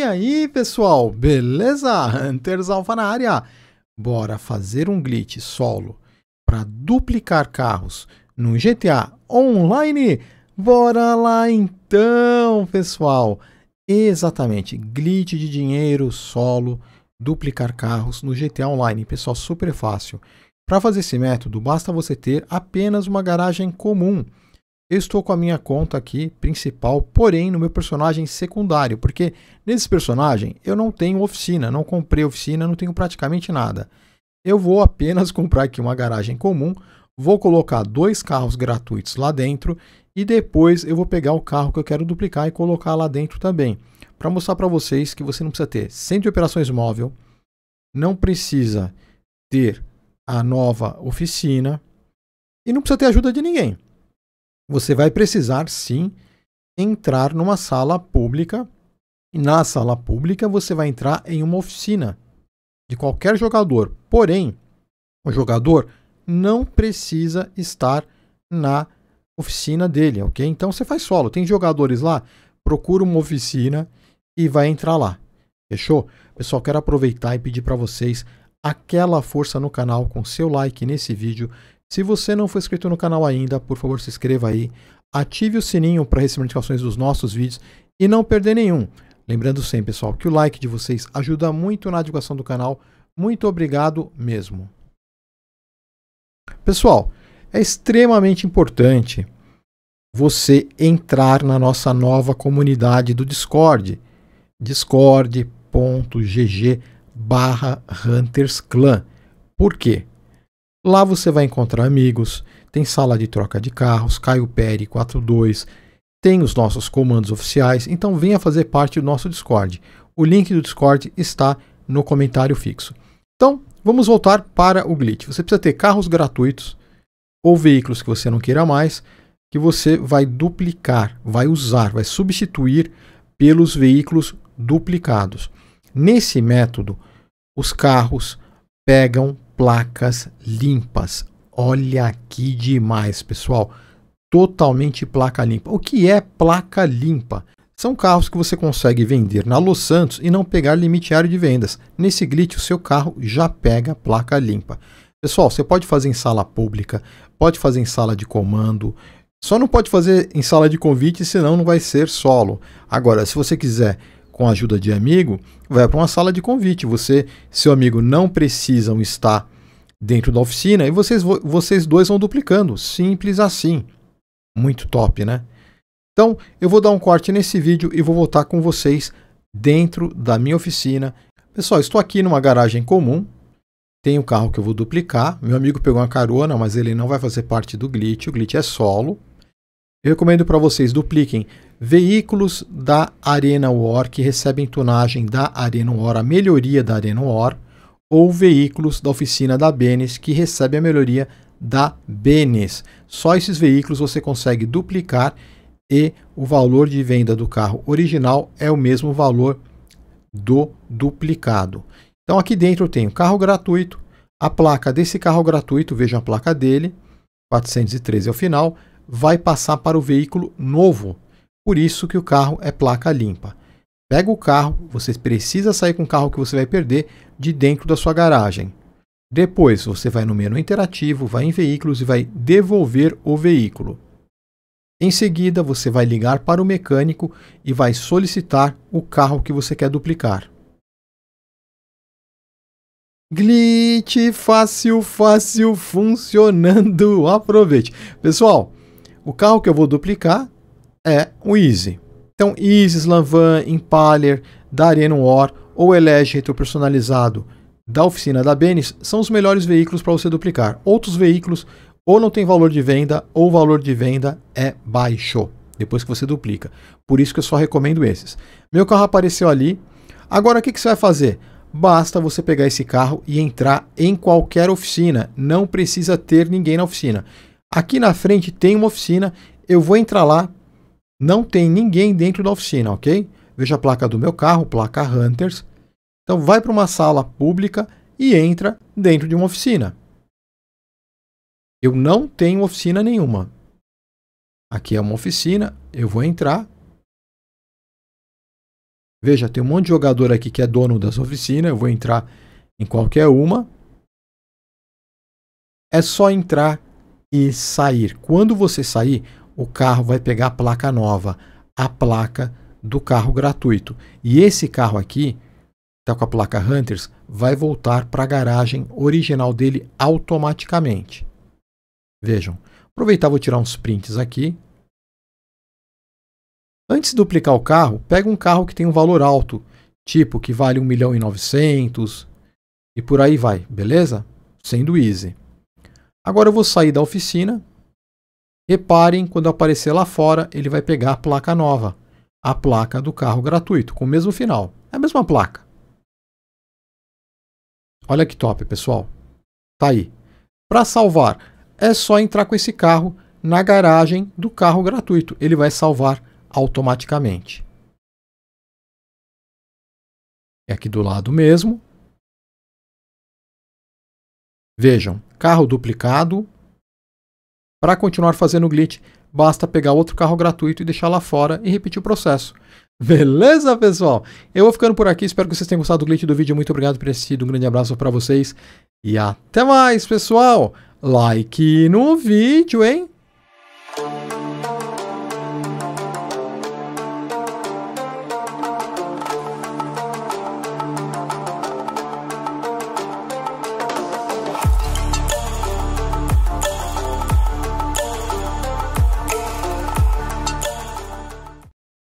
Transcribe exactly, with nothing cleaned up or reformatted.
E aí pessoal, beleza? Hunters Alfa na área. Bora fazer um glitch solo para duplicar carros no G T A Online? Bora lá então pessoal. Exatamente, glitch de dinheiro solo, duplicar carros no G T A Online. Pessoal, super fácil. Para fazer esse método, basta você ter apenas uma garagem comum. Eu estou com a minha conta aqui principal, porém no meu personagem secundário, porque nesse personagem eu não tenho oficina, não comprei oficina, não tenho praticamente nada. Eu vou apenas comprar aqui uma garagem comum, vou colocar dois carros gratuitos lá dentro e depois eu vou pegar o carro que eu quero duplicar e colocar lá dentro também, para mostrar para vocês que você não precisa ter centro de operações móvel, não precisa ter a nova oficina e não precisa ter ajuda de ninguém. Você vai precisar, sim, entrar numa sala pública. E na sala pública você vai entrar em uma oficina de qualquer jogador. Porém, o jogador não precisa estar na oficina dele, ok? Então você faz solo. Tem jogadores lá, procura uma oficina e vai entrar lá. Fechou? Pessoal, quero aproveitar e pedir para vocês aquela força no canal com seu like nesse vídeo. Se você não for inscrito no canal ainda, por favor, se inscreva aí, ative o sininho para receber notificações dos nossos vídeos e não perder nenhum. Lembrando sempre, pessoal, que o like de vocês ajuda muito na divulgação do canal. Muito obrigado mesmo. Pessoal, é extremamente importante você entrar na nossa nova comunidade do Discord, discord ponto g g barra huntersclan. Por quê? Lá você vai encontrar amigos, tem sala de troca de carros, Caio Peri quarenta e dois, tem os nossos comandos oficiais, então venha fazer parte do nosso Discord. O link do Discord está no comentário fixo. Então, vamos voltar para o glitch. Você precisa ter carros gratuitos ou veículos que você não queira mais, que você vai duplicar, vai usar, vai substituir pelos veículos duplicados. Nesse método, os carros pegam placas limpas. Olha que demais, pessoal. Totalmente placa limpa. O que é placa limpa? São carros que você consegue vender na Los Santos e não pegar limitário de vendas. Nesse glitch, o seu carro já pega placa limpa. Pessoal, você pode fazer em sala pública, pode fazer em sala de comando. Só não pode fazer em sala de convite, senão não vai ser solo. Agora, se você quiser com a ajuda de amigo, vai para uma sala de convite. Você, seu amigo, não precisam estar dentro da oficina e vocês, vocês dois vão duplicando. Simples assim. Muito top, né? Então, eu vou dar um corte nesse vídeo e vou voltar com vocês dentro da minha oficina. Pessoal, estou aqui numa garagem comum. Tem um carro que eu vou duplicar. Meu amigo pegou uma carona, mas ele não vai fazer parte do glitch. O glitch é solo. Eu recomendo para vocês dupliquem veículos da Arena War que recebem tunagem da Arena War, a melhoria da Arena War, ou veículos da oficina da Bennis que recebem a melhoria da Bennis. Só esses veículos você consegue duplicar e o valor de venda do carro original é o mesmo valor do duplicado. Então aqui dentro eu tenho carro gratuito, a placa desse carro gratuito, veja a placa dele, quatrocentos e treze é o final, vai passar para o veículo novo, por isso que o carro é placa limpa. Pega o carro, você precisa sair com o carro que você vai perder de dentro da sua garagem. Depois você vai no menu interativo, vai em veículos e vai devolver o veículo. Em seguida você vai ligar para o mecânico e vai solicitar o carro que você quer duplicar. Glitch fácil, fácil, funcionando, aproveite. Pessoal, o carro que eu vou duplicar é o Easy. Então, Easy, Slavan, Impaler, da Arena War ou Elege Retropersonalizado da oficina da Bennis são os melhores veículos para você duplicar. Outros veículos ou não tem valor de venda ou o valor de venda é baixo depois que você duplica. Por isso que eu só recomendo esses. Meu carro apareceu ali. Agora, o que, que você vai fazer? Basta você pegar esse carro e entrar em qualquer oficina. Não precisa ter ninguém na oficina. Aqui na frente tem uma oficina, eu vou entrar lá, não tem ninguém dentro da oficina, ok? Veja a placa do meu carro, placa Hunters. Então vai para uma sala pública e entra dentro de uma oficina. Eu não tenho oficina nenhuma. Aqui é uma oficina, eu vou entrar. Veja, tem um monte de jogador aqui que é dono das oficinas. Eu vou entrar em qualquer uma. É só entrar e sair. Quando você sair, o carro vai pegar a placa nova, a placa do carro gratuito. E esse carro aqui, tá com a placa Hunters, vai voltar para a garagem original dele automaticamente. Vejam. Aproveitar, vou tirar uns prints aqui. Antes de duplicar o carro, pega um carro que tem um valor alto, tipo que vale um milhão e novecentos mil e por aí vai, beleza? Sendo Easy. Agora eu vou sair da oficina. Reparem, quando aparecer lá fora, ele vai pegar a placa nova, a placa do carro gratuito, com o mesmo final. É a mesma placa. Olha que top, pessoal. Tá aí. Para salvar, é só entrar com esse carro na garagem do carro gratuito. Ele vai salvar automaticamente. É aqui do lado mesmo. Vejam, carro duplicado. Para continuar fazendo o glitch, basta pegar outro carro gratuito e deixar lá fora e repetir o processo. Beleza, pessoal? Eu vou ficando por aqui. Espero que vocês tenham gostado do glitch do vídeo. Muito obrigado por ter assistido. Um grande abraço para vocês. E até mais, pessoal. Like no vídeo, hein?